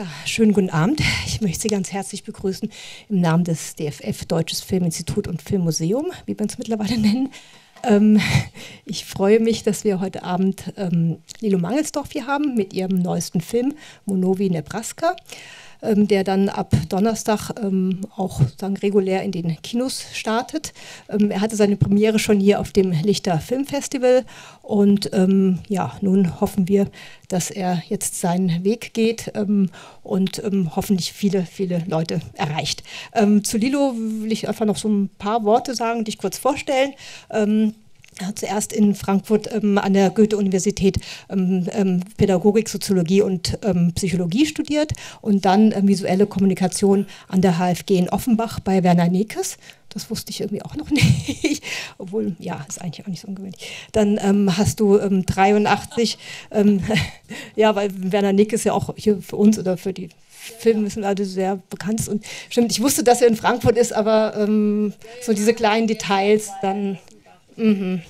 Ja, schönen guten Abend. Ich möchte Sie ganz herzlich begrüßen im Namen des DFF, Deutsches Filminstitut und Filmmuseum, wie wir es mittlerweile nennen. Ich freue mich, dass wir heute Abend Lilo Mangelsdorff hier haben mit ihrem neuesten Film Monowi Nebraska, der dann ab Donnerstag auch sagen, regulär in den Kinos startet. Er hatte seine Premiere schon hier auf dem Lichter Filmfestival und ja, nun hoffen wir, dass er jetzt seinen Weg geht und hoffentlich viele, viele Leute erreicht. Zu Lilo will ich einfach noch so ein paar Worte sagen, dich kurz vorstellen. Er hat zuerst in Frankfurt an der Goethe-Universität Pädagogik, Soziologie und Psychologie studiert und dann visuelle Kommunikation an der HFG in Offenbach bei Werner Nekes. Das wusste ich irgendwie auch noch nicht, obwohl, ja, ist eigentlich auch nicht so ungewöhnlich. Dann hast du 83, ja, weil Werner Nekes ist ja auch hier für uns oder für die Filmwissenschaftler sehr bekannt. Und stimmt, ich wusste, dass er in Frankfurt ist, aber so diese kleinen Details dann... Mhm.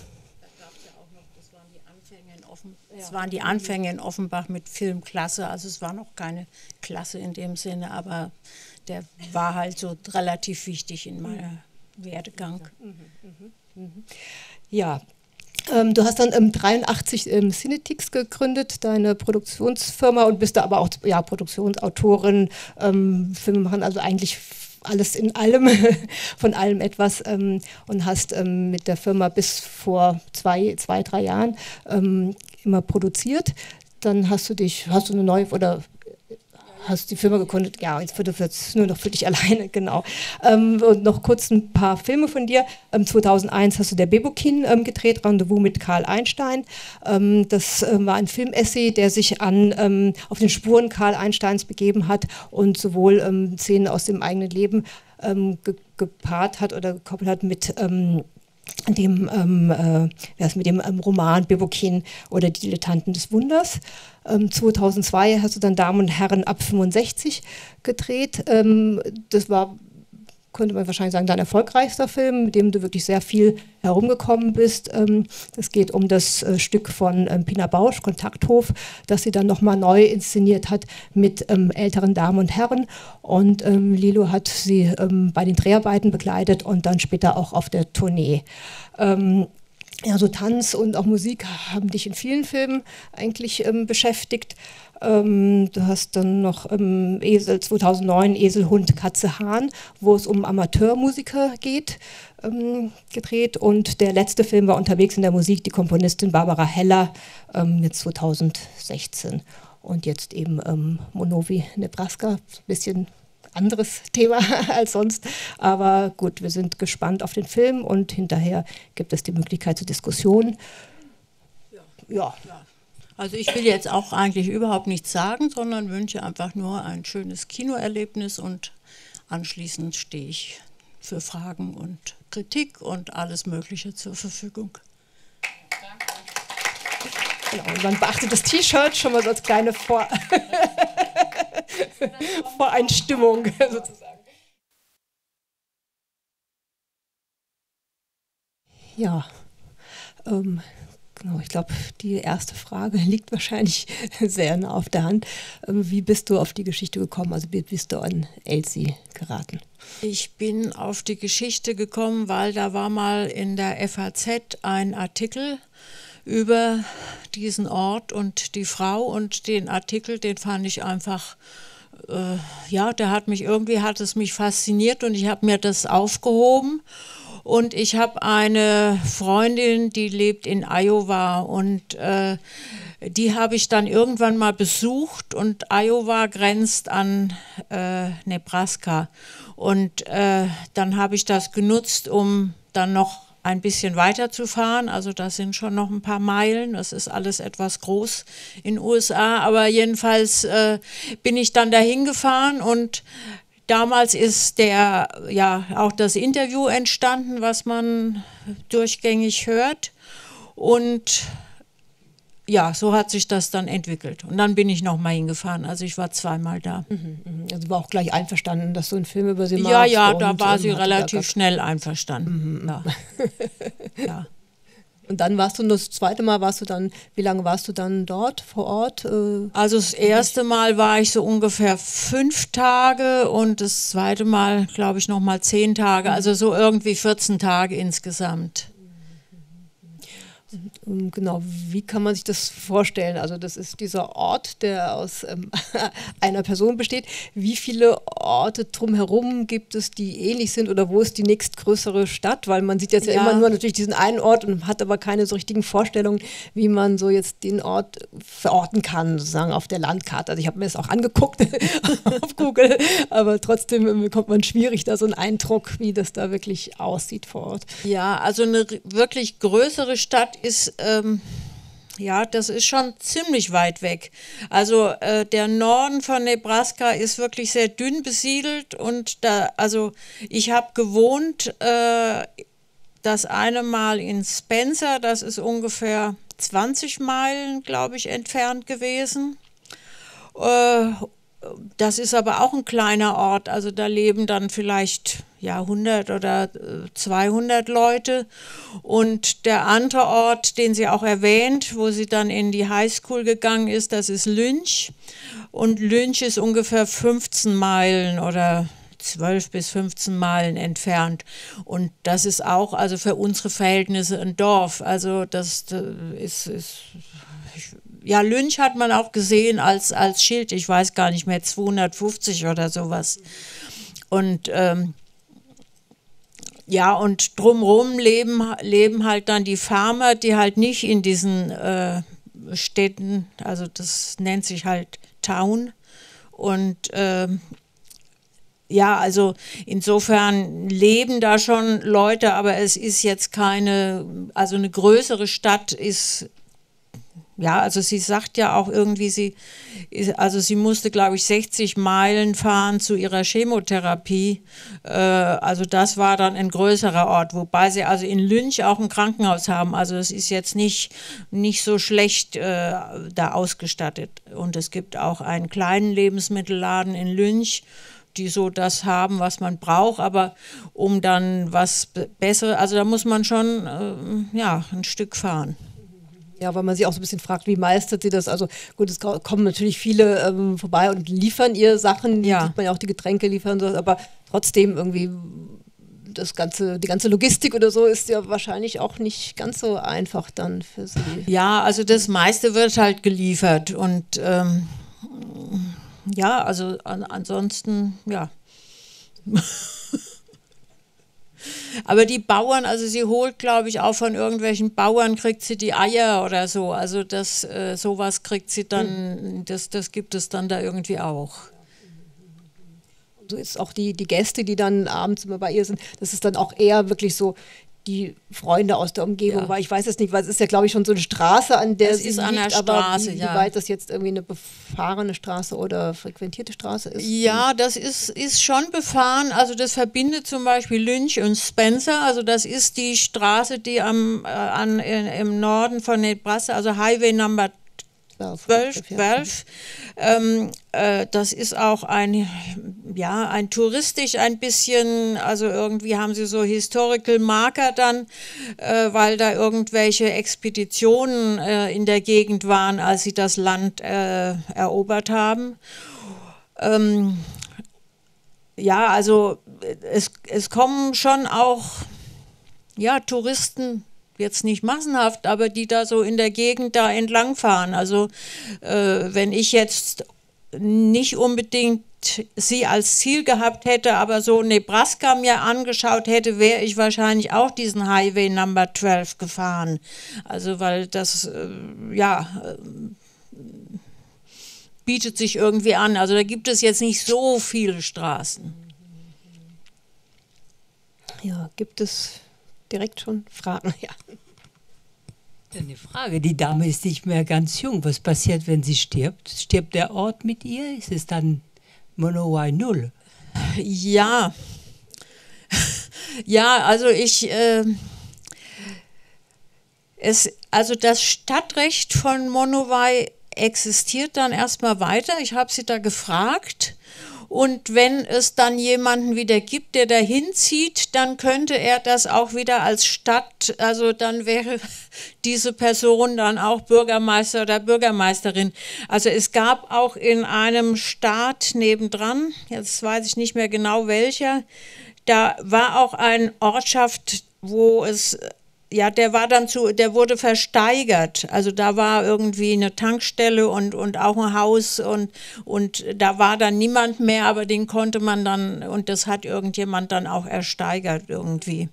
Das waren die Anfänge in Offenbach mit Filmklasse, also es war noch keine Klasse in dem Sinne, aber der war halt so relativ wichtig in meinem Werdegang. Ja. Du hast dann 83 Cinetix gegründet, deine Produktionsfirma, und bist da aber auch ja, Produktionsautorin, Filmemacherin, also eigentlich alles in allem, von allem etwas, und hast mit der Firma bis vor zwei, drei Jahren immer produziert. Dann hast du dich, hast du eine neue oder hast die Firma gegründet, ja, jetzt wird es nur noch für dich alleine, genau. Und noch kurz ein paar Filme von dir. 2001 hast du der Bebokin gedreht, Rendezvous mit Karl Einstein. Das war ein Filmessay, der sich an, auf den Spuren Karl Einsteins begeben hat und sowohl Szenen aus dem eigenen Leben gepaart hat oder gekoppelt hat mit... dem Roman Bebokin oder Die Dilettanten des Wunders. 2002 hast du dann Damen und Herren ab 65 gedreht. Das war, könnte man wahrscheinlich sagen, dein erfolgreichster Film, mit dem du wirklich sehr viel herumgekommen bist. Es geht um das Stück von Pina Bausch, Kontakthof, das sie dann nochmal neu inszeniert hat mit älteren Damen und Herren. Und Lilo hat sie bei den Dreharbeiten begleitet und dann später auch auf der Tournee. Ja, so Tanz und auch Musik haben dich in vielen Filmen eigentlich beschäftigt. Du hast dann noch 2009 Eselhund Katze Hahn, wo es um Amateurmusiker geht, gedreht. Und der letzte Film war Unterwegs in der Musik, die Komponistin Barbara Heller, jetzt 2016. Und jetzt eben Monowi Nebraska, ein bisschen anderes Thema als sonst. Aber gut, wir sind gespannt auf den Film und hinterher gibt es die Möglichkeit zur Diskussion. Ja. Also ich will jetzt auch eigentlich überhaupt nichts sagen, sondern wünsche einfach nur ein schönes Kinoerlebnis und anschließend stehe ich für Fragen und Kritik und alles Mögliche zur Verfügung. Danke. Genau, und man beachtet das T-Shirt schon mal so als kleine Voreinstimmung sozusagen. Ja, genau, ich glaube, die erste Frage liegt wahrscheinlich sehr nah auf der Hand. Wie bist du auf die Geschichte gekommen? Also wie bist du an Elsie geraten? Ich bin auf die Geschichte gekommen, weil da war mal in der FAZ ein Artikel über diesen Ort und die Frau, und den Artikel, den fand ich einfach, ja, der hat mich, irgendwie hat es mich fasziniert und ich habe mir das aufgehoben. Und ich habe eine Freundin, die lebt in Iowa, und die habe ich dann irgendwann mal besucht, und Iowa grenzt an Nebraska. Und dann habe ich das genutzt, um dann noch ein bisschen weiterzufahren, also das sind schon noch ein paar Meilen, das ist alles etwas groß in den USA, aber jedenfalls bin ich dann dahin gefahren, und damals ist der, ja, auch das Interview entstanden, was man durchgängig hört, und ja, so hat sich das dann entwickelt. Und dann bin ich nochmal hingefahren, also ich war zweimal da. Also war auch gleich einverstanden, dass du einen Film über sie machst? Ja, ja, da war sie relativ schnell einverstanden. Mhm. Ja. Ja. Und dann warst du, das zweite Mal warst du dann, wie lange warst du dann dort vor Ort? Also das erste Mal war ich so ungefähr 5 Tage und das zweite Mal, glaube ich, nochmal 10 Tage, also so irgendwie 14 Tage insgesamt. Genau, wie kann man sich das vorstellen? Also das ist dieser Ort, der aus einer Person besteht. Wie viele Orte drumherum gibt es, die ähnlich sind, oder wo ist die nächstgrößere Stadt? Weil man sieht jetzt ja immer nur natürlich diesen einen Ort und hat aber keine so richtigen Vorstellungen, wie man so jetzt den Ort verorten kann, sozusagen auf der Landkarte. Also ich habe mir das auch angeguckt auf Google, aber trotzdem bekommt man schwierig da so einen Eindruck, wie das da wirklich aussieht vor Ort. Ja, also eine wirklich größere Stadt ist, ja, das ist schon ziemlich weit weg. Also der Norden von Nebraska ist wirklich sehr dünn besiedelt und da, also ich habe gewohnt das eine Mal in Spencer, das ist ungefähr 20 Meilen, glaube ich, entfernt gewesen. Das ist aber auch ein kleiner Ort, also da leben dann vielleicht ja 100 oder 200 Leute. Und der andere Ort, den sie auch erwähnt, wo sie dann in die Highschool gegangen ist, das ist Lynch. Und Lynch ist ungefähr 15 Meilen oder 12 bis 15 Meilen entfernt. Und das ist auch, also für unsere Verhältnisse, ein Dorf. Also das ist ja, Lynch hat man auch gesehen als Schild, ich weiß gar nicht mehr, 250 oder sowas. Und ja, und drumherum leben halt dann die Farmer, die halt nicht in diesen Städten, also das nennt sich halt Town. Und ja, also insofern leben da schon Leute, aber es ist jetzt keine, also eine größere Stadt ist. Ja, also sie sagt ja auch irgendwie, sie musste, glaube ich, 60 Meilen fahren zu ihrer Chemotherapie. Also das war dann ein größerer Ort, wobei sie also in Lynch auch ein Krankenhaus haben. Also es ist jetzt nicht so schlecht da ausgestattet. Und es gibt auch einen kleinen Lebensmittelladen in Lynch, die so das haben, was man braucht, aber um dann was Besseres, also da muss man schon ja, ein Stück fahren. Ja, weil man sich auch so ein bisschen fragt, wie meistert sie das? Also gut, es kommen natürlich viele vorbei und liefern ihr Sachen, ja. Sieht man ja auch, die Getränke liefern, aber trotzdem irgendwie die ganze Logistik oder so ist ja wahrscheinlich auch nicht ganz so einfach dann für sie. Ja, also das meiste wird halt geliefert und ja, also ansonsten, ja. Aber die Bauern, also sie holt, glaube ich, auch von irgendwelchen Bauern, kriegt sie die Eier oder so. Also das, sowas kriegt sie dann, das gibt es dann da irgendwie auch. So ist auch die Gäste, die dann abends immer bei ihr sind, das ist dann auch eher wirklich so die Freunde aus der Umgebung, ja. Weil ich weiß es nicht, weil es ist ja, glaube ich, schon so eine Straße, an der es sie ist liegt, an der Straße, aber wie weit das jetzt irgendwie eine befahrene Straße oder frequentierte Straße ist? Ja, das ist schon befahren, also das verbindet zum Beispiel Lynch und Spencer, also das ist die Straße, die im Norden von Nebraska, also Highway Number 12. Das ist auch ein touristisch ein bisschen, also irgendwie haben sie so Historical Marker dann, weil da irgendwelche Expeditionen in der Gegend waren, als sie das Land erobert haben. Ja, also es kommen schon auch, ja, Touristen, jetzt nicht massenhaft, aber die da so in der Gegend da entlangfahren. Also wenn ich jetzt nicht unbedingt sie als Ziel gehabt hätte, aber so Nebraska mir angeschaut hätte, wäre ich wahrscheinlich auch diesen Highway Number 12 gefahren. Also weil das, bietet sich irgendwie an. Also da gibt es jetzt nicht so viele Straßen. Ja, gibt es direkt schon Fragen, ja. Eine Frage, die Dame ist nicht mehr ganz jung. Was passiert, wenn sie stirbt? Stirbt der Ort mit ihr? Ist es dann Monowi 0? Ja. Ja, also also das Stadtrecht von Monowi existiert dann erstmal weiter. Ich habe sie da gefragt. Und wenn es dann jemanden wieder gibt, der dahin zieht, dann könnte er das auch wieder als Stadt, also dann wäre diese Person dann auch Bürgermeister oder Bürgermeisterin. Also es gab auch in einem Staat nebendran, jetzt weiß ich nicht mehr genau welcher, da war auch eine Ortschaft, wo es, ja, der wurde versteigert. Also da war irgendwie eine Tankstelle und auch ein Haus und da war dann niemand mehr, aber den konnte man dann, und das hat irgendjemand dann auch ersteigert irgendwie.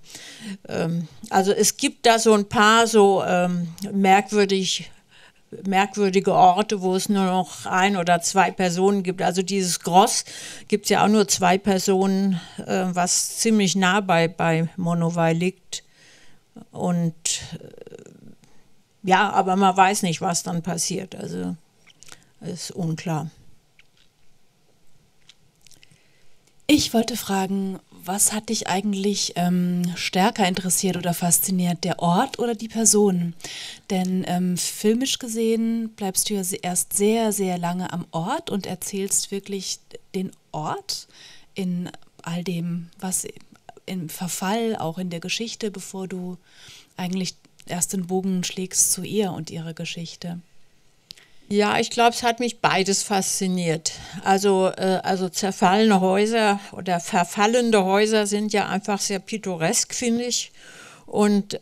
Also es gibt da so ein paar so merkwürdige Orte, wo es nur noch ein oder zwei Personen gibt. Also dieses Gross gibt es ja auch nur zwei Personen, was ziemlich nah bei Monowi liegt. Und ja, aber man weiß nicht, was dann passiert. Also ist unklar. Ich wollte fragen, was hat dich eigentlich stärker interessiert oder fasziniert, der Ort oder die Person? Denn filmisch gesehen bleibst du ja erst sehr, sehr lange am Ort und erzählst wirklich den Ort in all dem, was im Verfall, auch in der Geschichte, bevor du eigentlich erst den Bogen schlägst zu ihr und ihrer Geschichte. Ja, ich glaube, es hat mich beides fasziniert. Also zerfallene Häuser oder verfallende Häuser sind ja einfach sehr pittoresk, finde ich. Und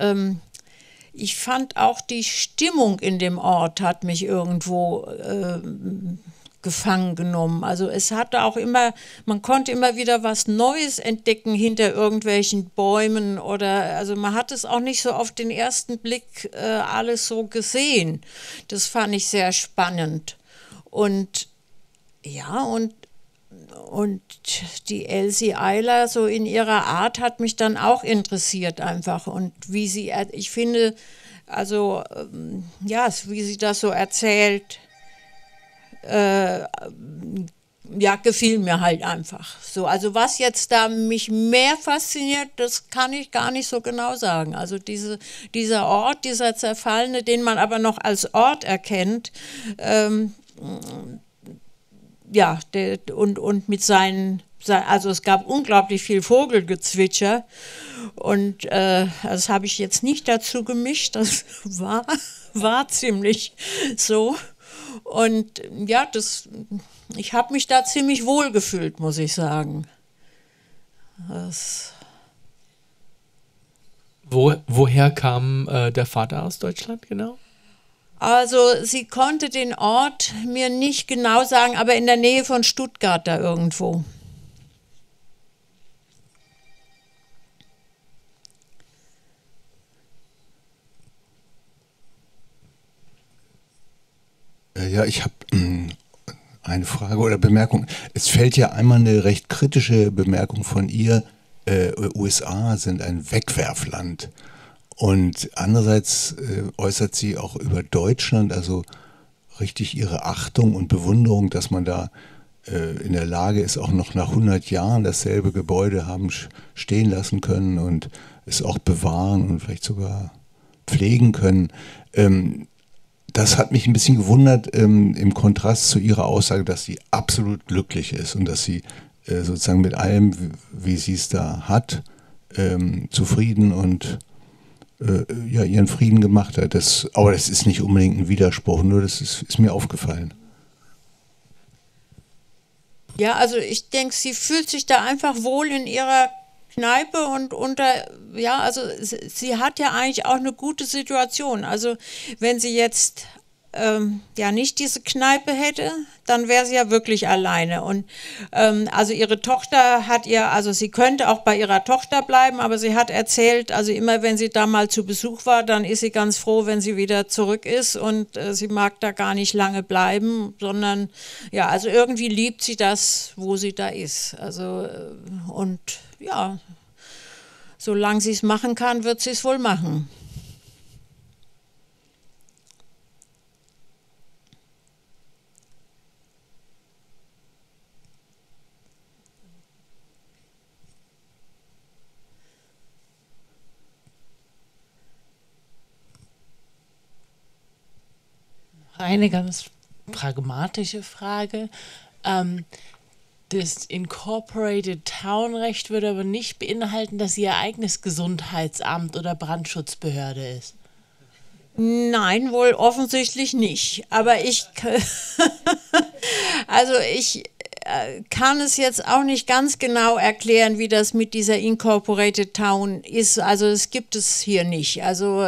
ich fand auch, die Stimmung in dem Ort hat mich irgendwo gefangen genommen. Also es hatte auch immer, man konnte immer wieder was Neues entdecken hinter irgendwelchen Bäumen oder, also man hat es auch nicht so auf den ersten Blick alles so gesehen. Das fand ich sehr spannend. Und ja, und die Elsie Eiler so in ihrer Art hat mich dann auch interessiert einfach. Und wie sie, ich finde, also ja, wie sie das so erzählt, ja, gefiel mir halt einfach so. Also was jetzt da mich mehr fasziniert, das kann ich gar nicht so genau sagen. Also dieser Ort, dieser Zerfallene, den man aber noch als Ort erkennt, ja, und mit seinen, also es gab unglaublich viel Vogelgezwitscher und das habe ich jetzt nicht dazu gemischt, das war ziemlich so. Und ja, ich habe mich da ziemlich wohl gefühlt, muss ich sagen. Woher kam der Vater aus Deutschland genau? Also sie konnte den Ort mir nicht genau sagen, aber in der Nähe von Stuttgart da irgendwo. Ja, ich habe eine Frage oder Bemerkung. Es fällt ja einmal eine recht kritische Bemerkung von ihr, USA sind ein Wegwerfland. Und andererseits äußert sie auch über Deutschland, also richtig ihre Achtung und Bewunderung, dass man da in der Lage ist, auch noch nach 100 Jahren dasselbe Gebäude haben stehen lassen können und es auch bewahren und vielleicht sogar pflegen können. Das hat mich ein bisschen gewundert im Kontrast zu ihrer Aussage, dass sie absolut glücklich ist und dass sie sozusagen mit allem, wie sie es da hat, zufrieden und ja, ihren Frieden gemacht hat. Aber das ist nicht unbedingt ein Widerspruch, nur das ist mir aufgefallen. Ja, also ich denke, sie fühlt sich da einfach wohl in ihrer Kneipe und ja, also sie hat ja eigentlich auch eine gute Situation. Also wenn sie jetzt ja nicht diese Kneipe hätte, dann wäre sie ja wirklich alleine. Und also ihre Tochter hat ihr, also sie könnte auch bei ihrer Tochter bleiben, aber sie hat erzählt, also immer wenn sie da mal zu Besuch war, dann ist sie ganz froh, wenn sie wieder zurück ist und sie mag da gar nicht lange bleiben, sondern ja, also irgendwie liebt sie das, wo sie da ist. Also und ja, solange sie es machen kann, wird sie es wohl machen. Eine ganz pragmatische Frage. Das Incorporated Town-Recht würde aber nicht beinhalten, dass sie ihr eigenes Gesundheitsamt oder Brandschutzbehörde ist. Nein, wohl offensichtlich nicht. Aber ich, also ich kann es jetzt auch nicht ganz genau erklären, wie das mit dieser Incorporated Town ist. Also es gibt es hier nicht. Also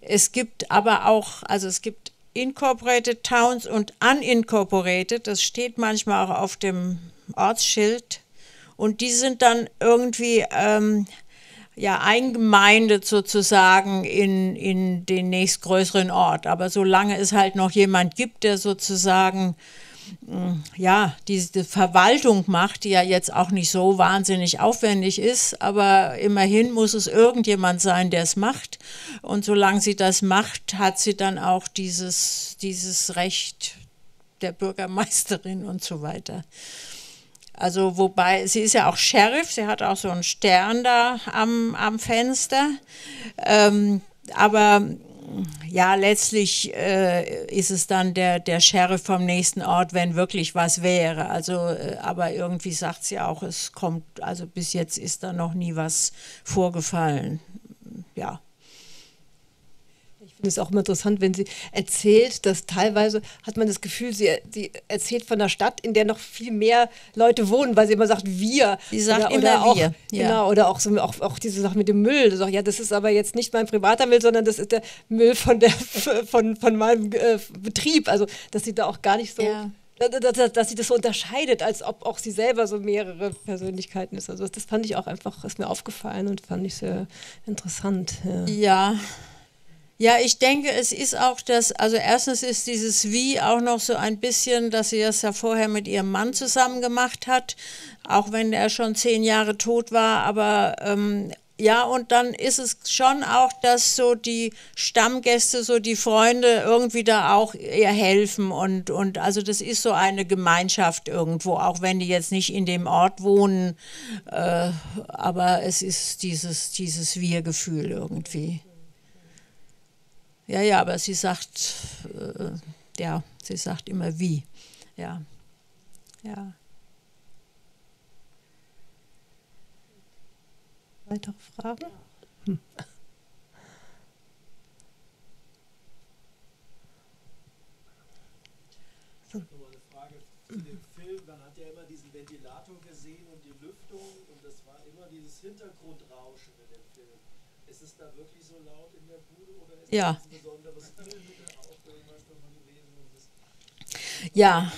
es gibt aber auch, also es gibt Incorporated Towns und Unincorporated, das steht manchmal auch auf dem Ortsschild, und die sind dann irgendwie ja, eingemeindet sozusagen in den nächstgrößeren Ort. Aber solange es halt noch jemand gibt, der sozusagen ja, diese Verwaltung macht, die ja jetzt auch nicht so wahnsinnig aufwendig ist, aber immerhin muss es irgendjemand sein, der es macht. Und solange sie das macht, hat sie dann auch dieses Recht der Bürgermeisterin und so weiter. Also wobei, sie ist ja auch Sheriff, sie hat auch so einen Stern da am Fenster, aber ja, letztlich ist es dann der Sheriff vom nächsten Ort, wenn wirklich was wäre. Also, aber irgendwie sagt sie auch, es kommt, also bis jetzt ist da noch nie was vorgefallen. Ja. Ich finde es auch immer interessant, wenn sie erzählt, dass teilweise hat man das Gefühl, sie erzählt von einer Stadt, in der noch viel mehr Leute wohnen, weil sie immer sagt, wir. Sie sagt immer auch, wir. Ja. Genau, oder auch diese Sache mit dem Müll. Sagt, ja, das ist aber jetzt nicht mein privater Müll, sondern das ist der Müll von meinem Betrieb. Also, dass sie da auch gar nicht so, ja, dass sie das so unterscheidet, als ob auch sie selber so mehrere Persönlichkeiten ist. Also das fand ich auch einfach, ist mir aufgefallen und fand ich sehr interessant. Ja. Ja, ich denke, es ist auch das, also erstens ist dieses Wie auch noch so ein bisschen, dass sie das ja vorher mit ihrem Mann zusammen gemacht hat, auch wenn er schon 10 Jahre tot war, aber ja, und dann ist es schon auch, dass so die Stammgäste, so die Freunde irgendwie da auch ihr helfen und also das ist so eine Gemeinschaft irgendwo, auch wenn die jetzt nicht in dem Ort wohnen, aber es ist dieses Wir-Gefühl irgendwie. Ja, ja, aber sie sagt, ja, sie sagt immer wie, ja, ja. Weitere Fragen? Hm. Ich habe noch eine Frage zu dem Film, man hat ja immer diesen Ventilator gesehen und die Lüftung und das war immer dieses Hintergrundrauschen in dem Film. Ist es da wirklich so laut in der Bude oder ist ja. Ja.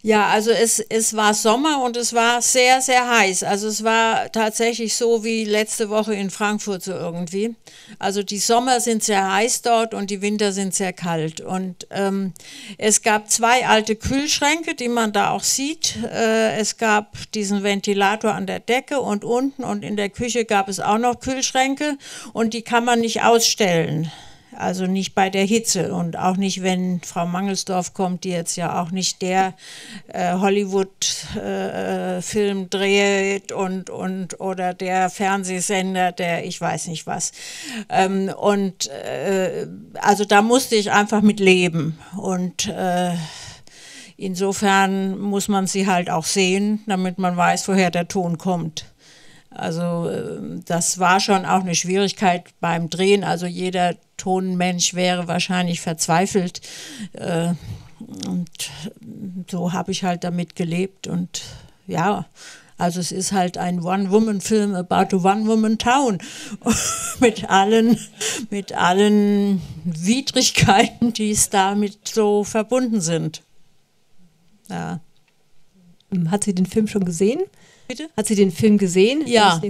Ja, also es war Sommer und es war sehr, sehr heiß. Also es war tatsächlich so wie letzte Woche in Frankfurt so irgendwie. Also die Sommer sind sehr heiß dort und die Winter sind sehr kalt. Und es gab 2 alte Kühlschränke, die man da auch sieht. Es gab diesen Ventilator an der Decke und unten und in der Küche gab es auch noch Kühlschränke und die kann man nicht ausstellen. Also nicht bei der Hitze und auch nicht, wenn Frau Mangelsdorff kommt, die jetzt ja auch nicht der Hollywood-Film dreht und oder der Fernsehsender, der ich weiß nicht was. Also da musste ich einfach mit leben und insofern muss man sie halt auch sehen, damit man weiß, woher der Ton kommt. Also das war schon auch eine Schwierigkeit beim Drehen. Also jeder Tonmensch wäre wahrscheinlich verzweifelt. Und so habe ich halt damit gelebt. Und ja, also es ist halt ein One-Woman-Film about a One-Woman-Town. mit allen Widrigkeiten, die es damit so verbunden sind. Ja. Hat sie den Film schon gesehen? Bitte? Hat sie den Film gesehen? Ja,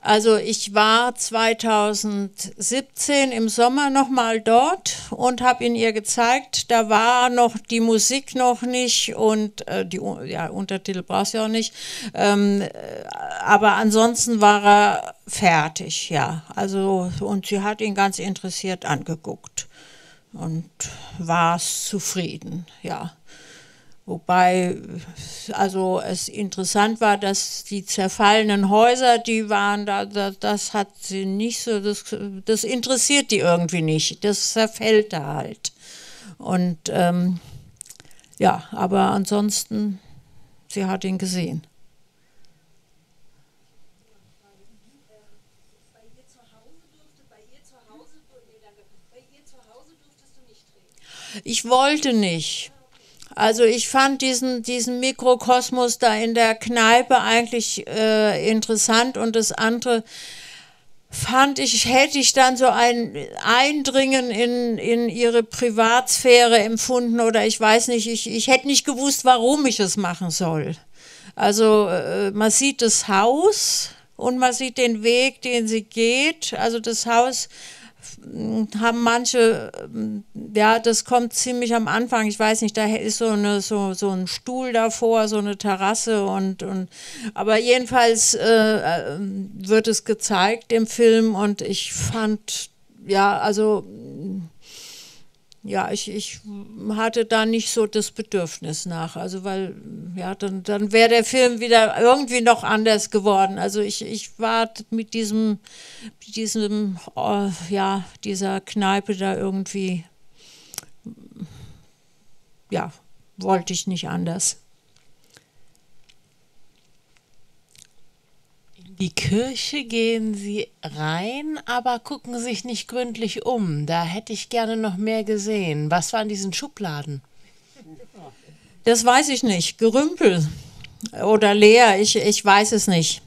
also ich war 2017 im Sommer nochmal dort und habe ihn ihr gezeigt. Da war noch die Musik noch nicht und die ja, Untertitel brauchst du ja auch nicht. Aber ansonsten war er fertig, ja. Also, und sie hat ihn ganz interessiert angeguckt und war zufrieden, ja. Wobei, also es interessant war, dass die zerfallenen Häuser, die waren da, das hat sie nicht so, das interessiert die irgendwie nicht, das zerfällt da halt. Und ja, aber ansonsten, sie hat ihn gesehen. Ich wollte nicht. Also ich fand diesen Mikrokosmos da in der Kneipe eigentlich interessant, und das andere fand ich, hätte ich dann so ein Eindringen in ihre Privatsphäre empfunden, oder ich weiß nicht, ich hätte nicht gewusst, warum ich es machen soll. Also man sieht das Haus und man sieht den Weg, den sie geht, also das Haus haben manche, ja, das kommt ziemlich am Anfang, ich weiß nicht, da ist so ein Stuhl davor, so eine Terrasse und aber jedenfalls wird es gezeigt im Film, und ich fand, ja, also, ja, ich hatte da nicht so das Bedürfnis nach, also weil, ja, dann wäre der Film wieder irgendwie noch anders geworden. Also ich war mit diesem ja, dieser Kneipe da irgendwie, ja, wollte ich nicht anders. Die Kirche gehen sie rein, aber gucken sich nicht gründlich um. Da hätte ich gerne noch mehr gesehen. Was war in diesen Schubladen? Das weiß ich nicht. Gerümpel oder leer, ich weiß es nicht.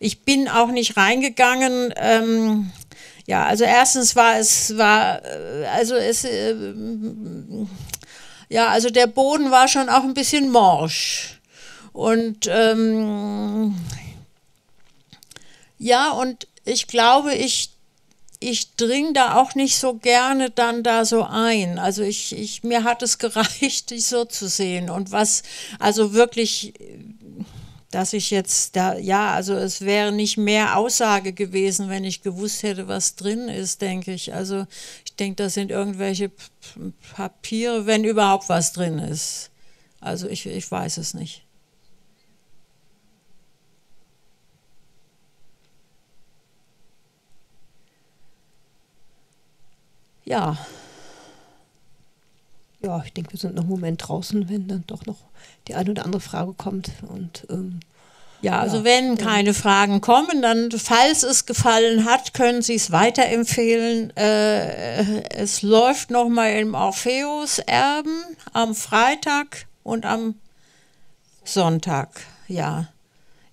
Ich bin auch nicht reingegangen. Ja, also erstens ja, also der Boden war schon auch ein bisschen morsch. Und ja, und ich glaube, ich dringe da auch nicht so gerne dann da so ein. Also mir hat es gereicht, dich so zu sehen. Und was, also wirklich, dass ich jetzt da, ja, also es wäre nicht mehr Aussage gewesen, wenn ich gewusst hätte, was drin ist, denke ich. Also ich denke, das sind irgendwelche Papiere, wenn überhaupt was drin ist. Also ich weiß es nicht. Ja. Ja, ich denke, wir sind noch einen Moment draußen, wenn dann doch noch die eine oder andere Frage kommt. Und, ja, also ja, wenn keine Fragen kommen, dann, falls es gefallen hat, können Sie es weiterempfehlen. Es läuft nochmal im Orpheus-Erben am Freitag und am Sonntag. Ja,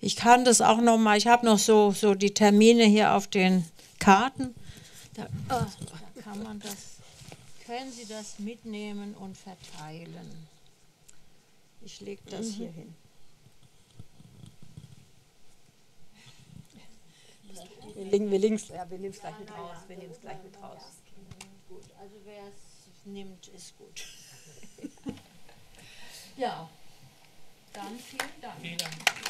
ich kann das auch nochmal, ich habe noch so die Termine hier auf den Karten. Da, kann man das, können Sie das mitnehmen und verteilen. Ich lege das hier hin. Wir nehmen es gleich mit raus. Wir nehmen es gleich mit raus. Gut, also wer es nimmt, ist gut. Ja, dann vielen Dank. Vielen Dank.